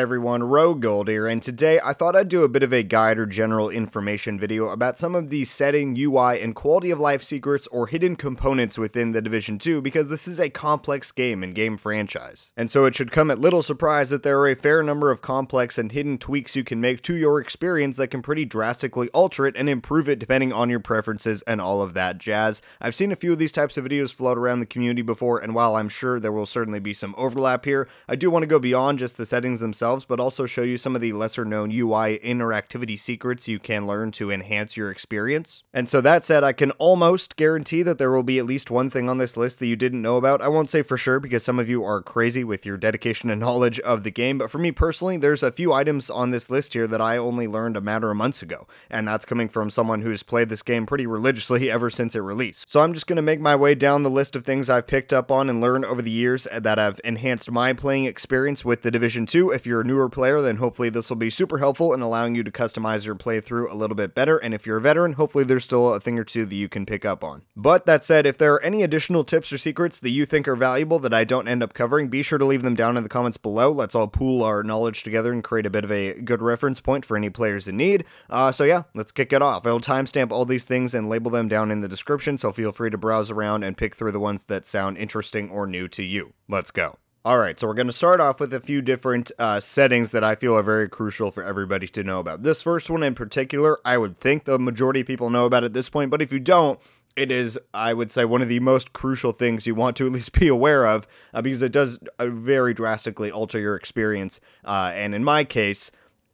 everyone, Rogue Gold here, and today I thought I'd do a bit of a guide or general information video about some of the setting, UI, and quality of life secrets or hidden components within The Division 2 because this is a complex game and game franchise. And so it should come at little surprise that there are a fair number of complex and hidden tweaks you can make to your experience that can pretty drastically alter it and improve it depending on your preferences and all of that jazz. I've seen a few of these types of videos float around the community before, and while I'm sure there will certainly be some overlap here, I do want to go beyond just the settings themselves, but also show you some of the lesser known UI interactivity secrets you can learn to enhance your experience. And so that said, I can almost guarantee that there will be at least one thing on this list that you didn't know about. I won't say for sure because some of you are crazy with your dedication and knowledge of the game, but for me personally, there's a few items on this list here that I only learned a matter of months ago, and that's coming from someone who's played this game pretty religiously ever since it released. So I'm just going to make my way down the list of things I've picked up on and learned over the years that have enhanced my playing experience with The Division 2. If you're a newer player, then hopefully this will be super helpful in allowing you to customize your playthrough a little bit better, and if you're a veteran, hopefully there's still a thing or two that you can pick up on. But that said, if there are any additional tips or secrets that you think are valuable that I don't end up covering, be sure to leave them down in the comments below. Let's all pool our knowledge together and create a bit of a good reference point for any players in need. So yeah, let's kick it off. I'll timestamp all these things and label them down in the description, so feel free to browse around and pick through the ones that sound interesting or new to you. Let's go. Alright, so we're going to start off with a few different settings that I feel are very crucial for everybody to know about. This first one in particular, I would think the majority of people know about at this point, but if you don't, it is, I would say, one of the most crucial things you want to at least be aware of, because it does very drastically alter your experience, and in my case,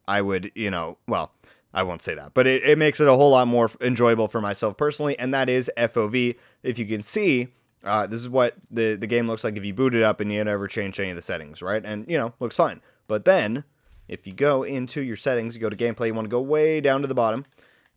I would, well, I won't say that, but it makes it a whole lot more enjoyable for myself personally, and that is FOV. If you can see, this is what the game looks like if you boot it up and you never change any of the settings, right? And, looks fine. But then, if you go into your settings, you go to gameplay, you want to go way down to the bottom,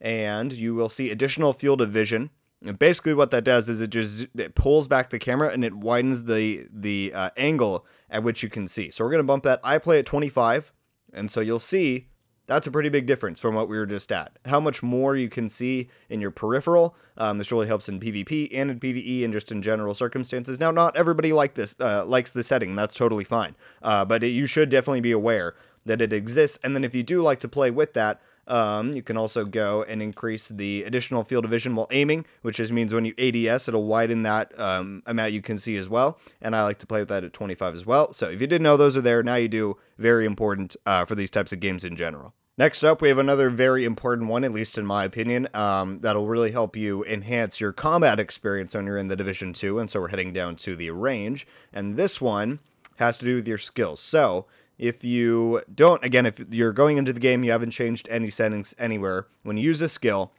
and you will see additional field of vision. And basically what that does is it pulls back the camera and it widens the angle at which you can see. So we're going to bump that. I play at 25, and so you'll see that's a pretty big difference from what we were just at. How much more you can see in your peripheral. This really helps in PvP and in PvE and just in general circumstances. Now, not everybody likes this setting. That's totally fine. But you should definitely be aware that it exists. And then if you do like to play with that, you can also go and increase the additional field of vision while aiming, which just means when you ADS, it'll widen that amount you can see as well. And I like to play with that at 25 as well. So if you didn't know those are there, now you do. Very important for these types of games in general. Next up, we have another very important one, at least in my opinion, that'll really help you enhance your combat experience when you're in The Division 2. And so we're heading down to the range. And this one has to do with your skills. So if you don't, again, if you're going into the game, you haven't changed any settings anywhere, when you use a skill,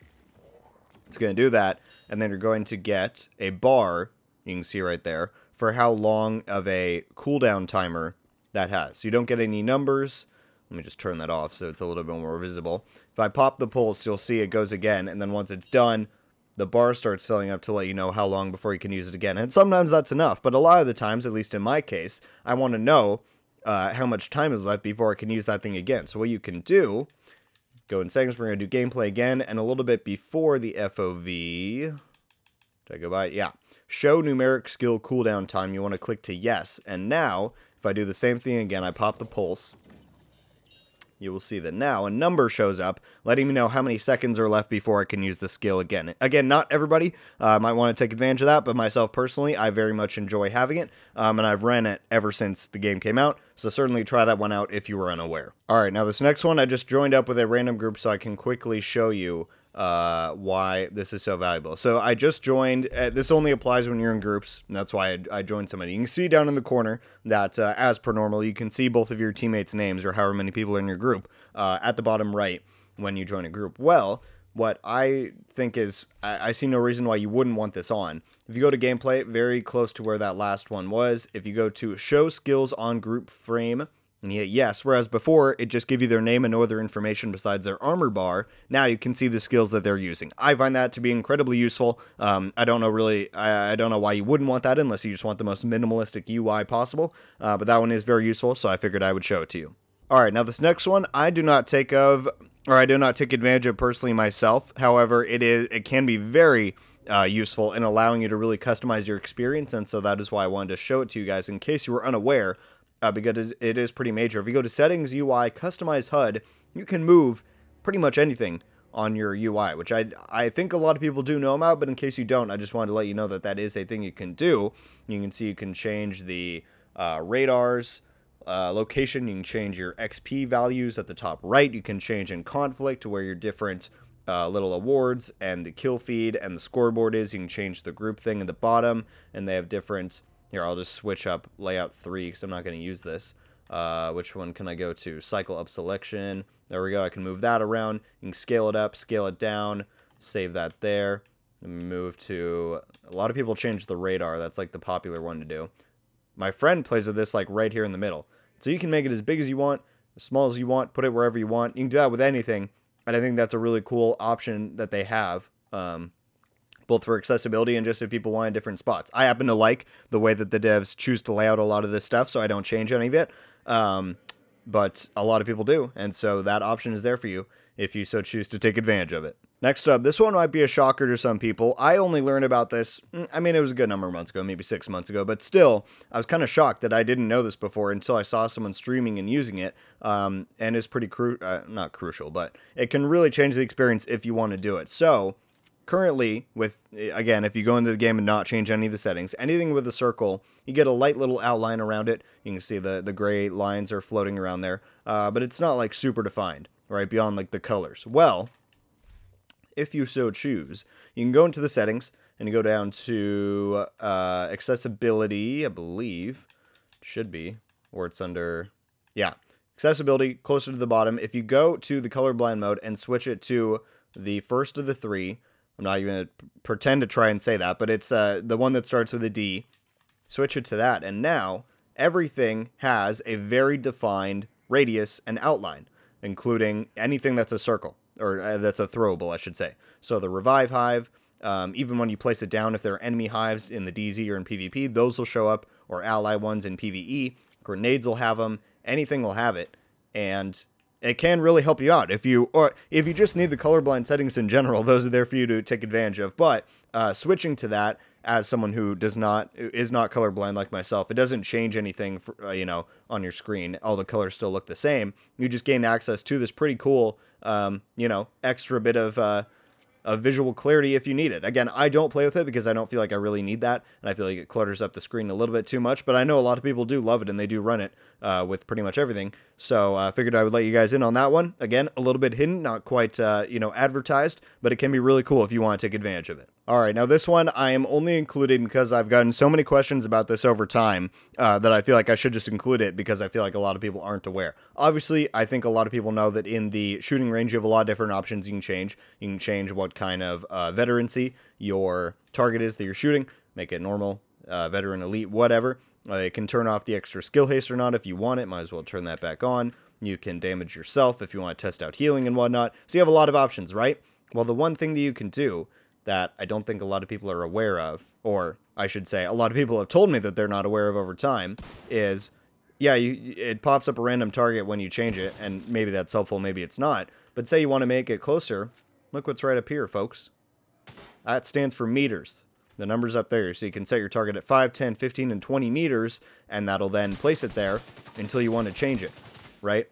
it's going to do that, and then you're going to get a bar, you can see right there, for how long of a cooldown timer that has. So you don't get any numbers. Let me just turn that off so it's a little bit more visible. If I pop the pulse, you'll see it goes again, and then once it's done, the bar starts filling up to let you know how long before you can use it again. And sometimes that's enough, but a lot of the times, at least in my case, I want to know how much time is left before I can use that thing again. So what you can do, go in settings, we're going to do gameplay again, and a little bit before the FOV, did I go by it? Yeah. Show numeric skill cooldown time, you want to click to yes. And now, if I do the same thing again, I pop the pulse, you will see that now a number shows up, letting me know how many seconds are left before I can use the skill again. Again, not everybody might want to take advantage of that, but myself personally, I very much enjoy having it, and I've ran it ever since the game came out, so certainly try that one out if you were unaware. All right, now this next one, I just joined up with a random group so I can quickly show you why this is so valuable. So I just joined, this only applies when you're in groups, and that's why I joined somebody. You can see down in the corner that, as per normal, you can see both of your teammates' names or however many people are in your group at the bottom right when you join a group. Well, what I think is, I see no reason why you wouldn't want this on. If you go to gameplay, very close to where that last one was. If you go to show skills on group frame, and you hit yes, whereas before, it just gave you their name and no other information besides their armor bar. Now you can see the skills that they're using. I find that to be incredibly useful. I don't know why you wouldn't want that unless you just want the most minimalistic UI possible. But that one is very useful, so I figured I would show it to you. All right, now this next one, I do not take advantage of personally myself. However, it can be very useful in allowing you to really customize your experience, and so that is why I wanted to show it to you guys in case you were unaware because it is pretty major. If you go to Settings, UI, Customize HUD, you can move pretty much anything on your UI, which I think a lot of people do know about, but in case you don't, I just wanted to let you know that that is a thing you can do. You can see you can change the radars, location, you can change your XP values at the top right, you can change in conflict to where your different little awards and the kill feed and the scoreboard is. You can change the group thing at the bottom, and they have different... Here, I'll just switch up layout 3 because I'm not going to use this. Which one can I go to? Cycle up selection. There we go. I can move that around. You can scale it up, scale it down, save that there. Move to... A lot of people change the radar. That's like the popular one to do. My friend plays with this like right here in the middle. So you can make it as big as you want, as small as you want, put it wherever you want. You can do that with anything. And I think that's a really cool option that they have, both for accessibility and just if people want in different spots. I happen to like the way that the devs choose to lay out a lot of this stuff, so I don't change any of it. But a lot of people do, and so that option is there for you if you so choose to take advantage of it. Next up, this one might be a shocker to some people. I only learned about this, I mean, it was a good number of months ago, maybe 6 months ago, but still, I was kind of shocked that I didn't know this before until I saw someone streaming and using it, and it's pretty, not crucial, but it can really change the experience if you want to do it. So, currently, with, again, if you go into the game and not change any of the settings, anything with a circle, you get a light little outline around it. You can see the gray lines are floating around there, but it's not, like, super defined, right, beyond, like, the colors. Well... If you so choose, you can go into the settings and you go down to accessibility, I believe, should be, or it's under, yeah, accessibility closer to the bottom. If you go to the colorblind mode and switch it to the first of the three, I'm not even going to pretend to try and say that, but it's the one that starts with a D, switch it to that. And now everything has a very defined radius and outline, including anything that's a circle. Or that's a throwable, I should say. So the revive hive, even when you place it down, if there are enemy hives in the DZ or in PvP, those will show up, or ally ones in PvE. Grenades will have them. Anything will have it, and it can really help you out if you just need the colorblind settings in general. Those are there for you to take advantage of. But switching to that as someone who is not colorblind like myself, it doesn't change anything for, on your screen. All the colors still look the same. You just gain access to this pretty cool, extra bit of visual clarity if you need it. Again, I don't play with it because I don't feel like I really need that, and I feel like it clutters up the screen a little bit too much. But I know a lot of people do love it, and they do run it with pretty much everything. So I figured I would let you guys in on that one. Again, a little bit hidden, not quite advertised, but it can be really cool if you want to take advantage of it. All right, now this one I am only including because I've gotten so many questions about this over time that I feel like I should just include it because I feel like a lot of people aren't aware. Obviously, I think a lot of people know that in the shooting range, you have a lot of different options you can change. You can change what kind of veterancy your target is that you're shooting, make it normal, veteran, elite, whatever. You can turn off the extra skill haste or not if you want it. Might as well turn that back on. You can damage yourself if you want to test out healing and whatnot. So you have a lot of options, right? Well, the one thing that you can do that I don't think a lot of people are aware of, or I should say a lot of people have told me that they're not aware of over time, is, yeah, it pops up a random target when you change it, and maybe that's helpful, maybe it's not, but say you want to make it closer, look what's right up here, folks. That stands for meters. The number's up there, so you can set your target at 5, 10, 15, and 20 meters, and that'll then place it there until you want to change it, right?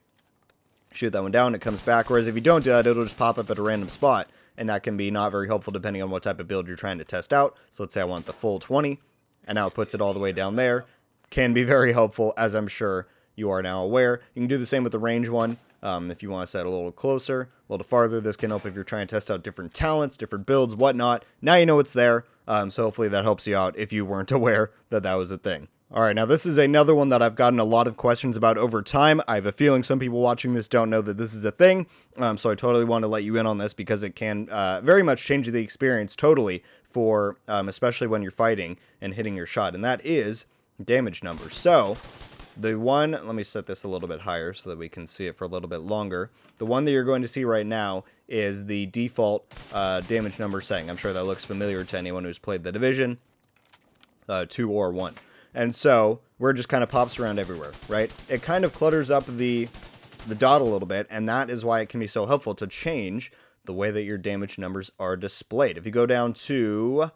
Shoot that one down, it comes back, whereas if you don't do that, it'll just pop up at a random spot. And that can be not very helpful depending on what type of build you're trying to test out. So let's say I want the full 20, and now it puts it all the way down there. Can be very helpful, as I'm sure you are now aware. You can do the same with the range one. If you want to set a little closer, a little farther, this can help if you're trying to test out different talents, different builds, whatnot. Now you know it's there, so hopefully that helps you out if you weren't aware that that was a thing. All right, now this is another one that I've gotten a lot of questions about over time. I have a feeling some people watching this don't know that this is a thing, so I totally want to let you in on this because it can very much change the experience totally for, especially when you're fighting and hitting your shot, and that is damage numbers. So, let me set this a little bit higher so that we can see it for a little bit longer. The one that you're going to see right now is the default damage number setting. I'm sure that looks familiar to anyone who's played The Division 2 or 1. And so, where it just kind of pops around everywhere, right? It kind of clutters up the dot a little bit, and that is why it can be so helpful to change the way that your damage numbers are displayed. If you go down to,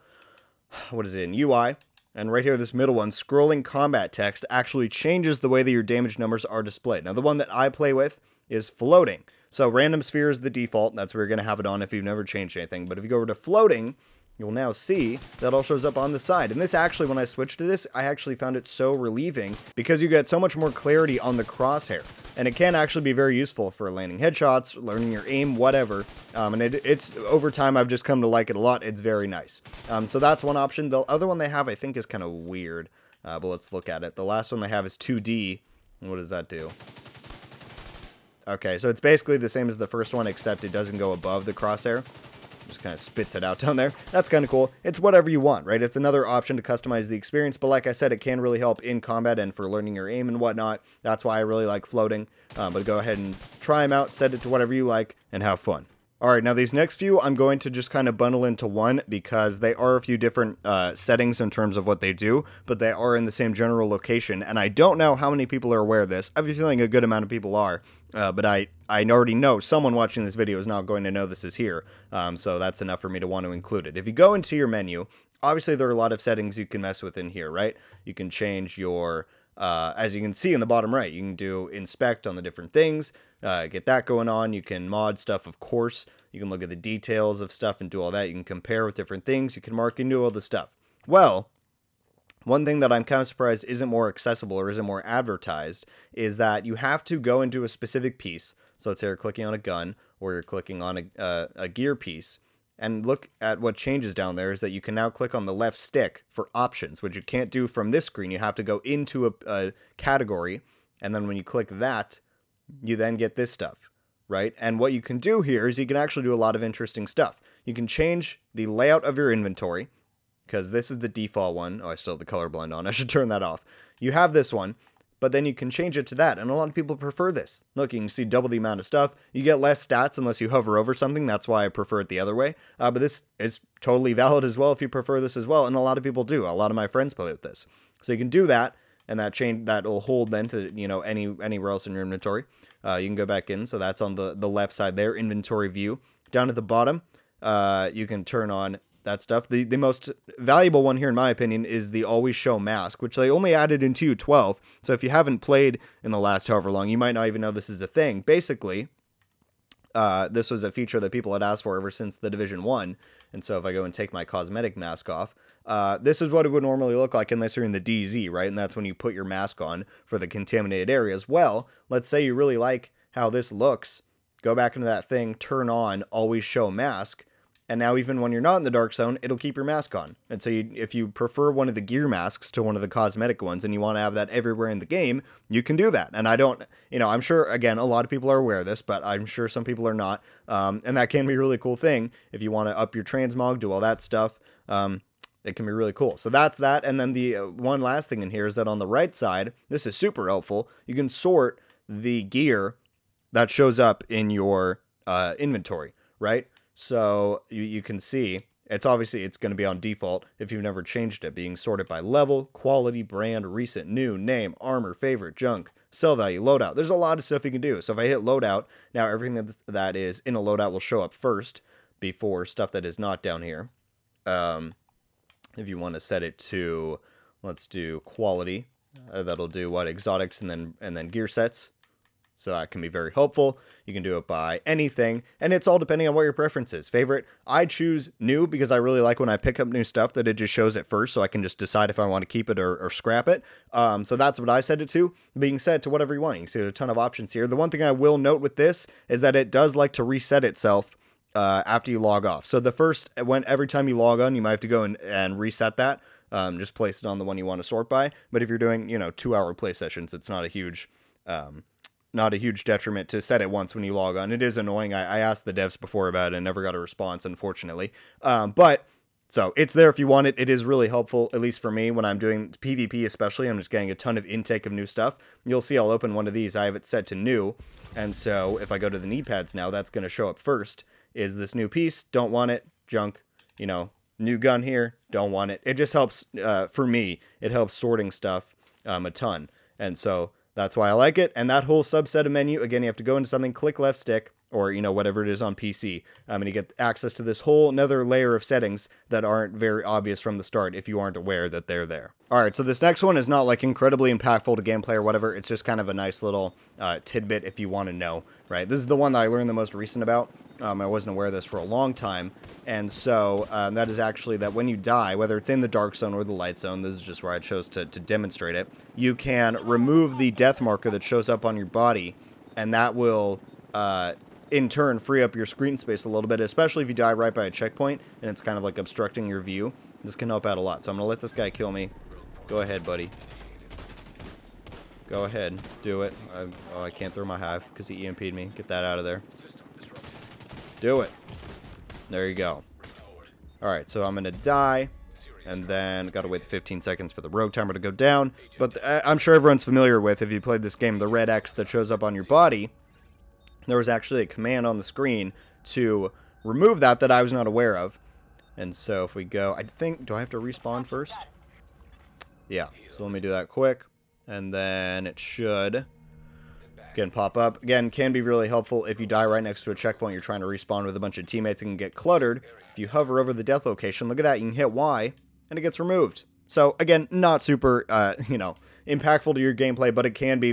what is it, in UI, And right here, this middle one, scrolling combat text, actually changes the way that your damage numbers are displayed. Now, the one that I play with is floating. So random sphere is the default, and that's where you're going to have it on if you've never changed anything. But if you go over to floating, you'll now see that all shows up on the side. And this actually, when I switched to this, I actually found it so relieving because you get so much more clarity on the crosshair. And it can actually be very useful for landing headshots, learning your aim, whatever. And it's over time, I've just come to like it a lot. It's very nice. So that's one option. The other one they have, I think, is kind of weird, but let's look at it. The last one they have is 2D. And what does that do? Okay, so it's basically the same as the first one, except it doesn't go above the crosshair. Just kind of spits it out down there. That's kind of cool. It's whatever you want, right? It's another option to customize the experience, but like I said, it can really help in combat and for learning your aim and whatnot. That's why I really like floating, but go ahead and try them out, set it to whatever you like, and have fun. All right, now these next few, I'm going to just kind of bundle into one because they are a few different settings in terms of what they do, but they are in the same general location, and I don't know how many people are aware of this. I have a feeling a good amount of people are, but I already know someone watching this video is not going to know this is here, so that's enough for me to want to include it. If you go into your menu, obviously there are a lot of settings you can mess with in here, right? You can change your... as you can see in the bottom right, you can do inspect on the different things, get that going on. You can mod stuff, of course. You can look at the details of stuff and do all that. You can compare with different things. You can mark and do all the stuff. Well, one thing that I'm kind of surprised isn't more accessible or isn't more advertised is that you have to go into a specific piece. So let's say you're clicking on a gun or you're clicking on a gear piece. And look at what changes down there is that you can now click on the left stick for options, which you can't do from this screen. You have to go into a category, and then when you click that, you then get this stuff, right? And what you can do here is you can actually do a lot of interesting stuff. You can change the layout of your inventory, because this is the default one. Oh, I still have the colorblind on. I should turn that off. You have this one, but then you can change it to that, and a lot of people prefer this. Look, you can see double the amount of stuff. You get less stats unless you hover over something. That's why I prefer it the other way. But this is totally valid as well if you prefer this as well, and a lot of people do. A lot of my friends play with this. So you can do that, and that change that will hold then to, you know, anywhere else in your inventory. You can go back in, so that's on the left side there, inventory view. Down at the bottom, you can turn on that stuff. The most valuable one here, in my opinion, is the always show mask, which they only added in 2.12. So if you haven't played in the last however long, you might not even know this is a thing. Basically, this was a feature that people had asked for ever since the Division 1. And so if I go and take my cosmetic mask off, this is what it would normally look like unless you're in the DZ, right? And that's when you put your mask on for the contaminated areas. Well, let's say you really like how this looks. Go back into that thing, turn on always show mask. And now even when you're not in the dark zone, it'll keep your mask on. And so if you prefer one of the gear masks to one of the cosmetic ones and you want to have that everywhere in the game, you can do that. And I don't, you know, I'm sure, again, a lot of people are aware of this, but I'm sure some people are not. And that can be a really cool thing. If you want to up your transmog, do all that stuff, it can be really cool. So that's that. And then the one last thing in here is that on the right side, this is super helpful. You can sort the gear that shows up in your inventory, right? So you can see, it's obviously, it's going to be on default if you've never changed it, being sorted by level, quality, brand, recent, new, name, armor, favorite, junk, sell value, loadout. There's a lot of stuff you can do. So if I hit loadout, now everything that is in a loadout will show up first before stuff that is not down here. If you want to set it to, let's do quality, that'll do what, exotics and then gear sets. So that can be very helpful. You can do it by anything, and it's all depending on what your preference is. Favorite, I choose new because I really like when I pick up new stuff that it just shows at first, so I can just decide if I want to keep it or scrap it. So that's what I set it to, being set to whatever you want. You can see there's a ton of options here. The one thing I will note with this is that it does like to reset itself after you log off. So every time you log on, you might have to go and reset that. Just place it on the one you want to sort by. But if you're doing, you know, 2-hour play sessions, it's not a huge... not a huge detriment to set it once when you log on. It is annoying. I asked the devs before about it and never got a response, unfortunately. So it's there if you want it. It is really helpful, at least for me, when I'm doing PvP especially. I'm just getting a ton of intake of new stuff. You'll see I'll open one of these. I have it set to new. And so if I go to the knee pads now, that's going to show up first. Is this new piece? Don't want it. Junk. You know, new gun here. Don't want it. It just helps, for me, it helps sorting stuff a ton. And so... that's why I like it. And that whole subset of menu, again, you have to go into something, click left stick, or, you know, whatever it is on PC. And you get access to this whole another layer of settings that aren't very obvious from the start if you aren't aware that they're there. All right, so this next one is not like incredibly impactful to gameplay or whatever. It's just kind of a nice little tidbit if you want to know, right? This is the one that I learned the most recent about. I wasn't aware of this for a long time. And so that is actually that when you die, whether it's in the dark zone or the light zone, this is just where I chose to demonstrate it, you can remove the death marker that shows up on your body, and that will in turn free up your screen space a little bit, especially if you die right by a checkpoint and it's kind of like obstructing your view. This can help out a lot. So I'm gonna let this guy kill me. Go ahead, buddy. Go ahead, do it. Oh, I can't throw my hive because he EMP'd me. Get that out of there. Do it. There you go. All right, so I'm gonna die, and then gotta wait 15 seconds for the rogue timer to go down. But I'm sure everyone's familiar with, if you played this game, the red X that shows up on your body. There was actually a command on the screen to remove that I was not aware of. And so if we go, I think, do I have to respawn first? Yeah, so let me do that quick, and then it should again pop up. Again, can be really helpful if you die right next to a checkpoint, you're trying to respawn with a bunch of teammates and get cluttered. If you hover over the death location, look at that, you can hit Y, and it gets removed. So again, not super, you know, impactful to your gameplay, but it can be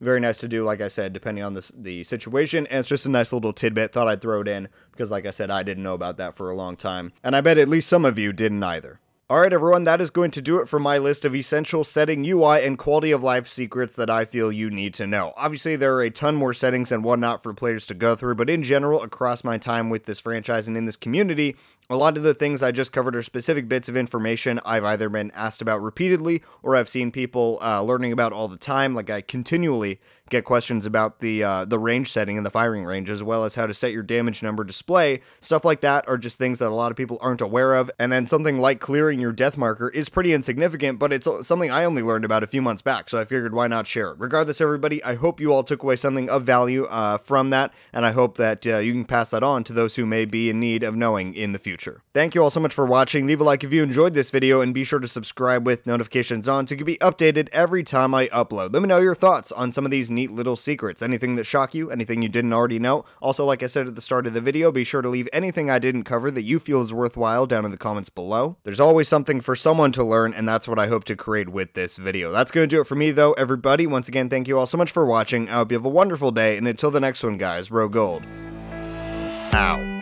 very nice to do, like I said, depending on the situation, and it's just a nice little tidbit. Thought I'd throw it in, because like I said, I didn't know about that for a long time, and I bet at least some of you didn't either. Alright everyone, that is going to do it for my list of essential setting UI and quality of life secrets that I feel you need to know. Obviously there are a ton more settings and whatnot for players to go through, but in general, across my time with this franchise and in this community, a lot of the things I just covered are specific bits of information I've either been asked about repeatedly, or I've seen people learning about all the time. Like I continually get questions about the range setting and the firing range, as well as how to set your damage number display. Stuff like that are just things that a lot of people aren't aware of. And then something like clearing your death marker is pretty insignificant, but it's something I only learned about a few months back, so I figured why not share it. Regardless, everybody, I hope you all took away something of value from that, and I hope that you can pass that on to those who may be in need of knowing in the future. Thank you all so much for watching. Leave a like if you enjoyed this video, and be sure to subscribe with notifications on so you can be updated every time I upload. Let me know your thoughts on some of these neat little secrets, anything that shocked you, anything you didn't already know. Also, like I said at the start of the video, be sure to leave anything I didn't cover that you feel is worthwhile down in the comments below. There's always something for someone to learn, and that's what I hope to create with this video. That's going to do it for me, though, everybody. Once again, thank you all so much for watching. I hope you have a wonderful day, and until the next one, guys, Rogue Gold. Out.